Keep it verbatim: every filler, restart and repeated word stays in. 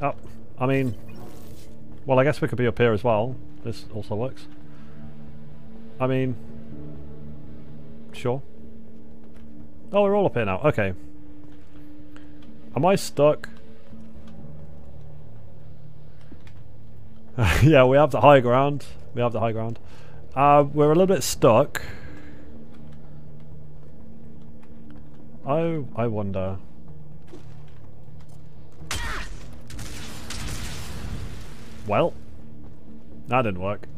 Oh, I mean... Well, I guess we could be up here as well. This also works. I mean... Sure. Oh, we're all up here now. Okay. Am I stuck? Yeah, we have the high ground. We have the high ground. Uh, we're a little bit stuck. I, I wonder... Well, that didn't work.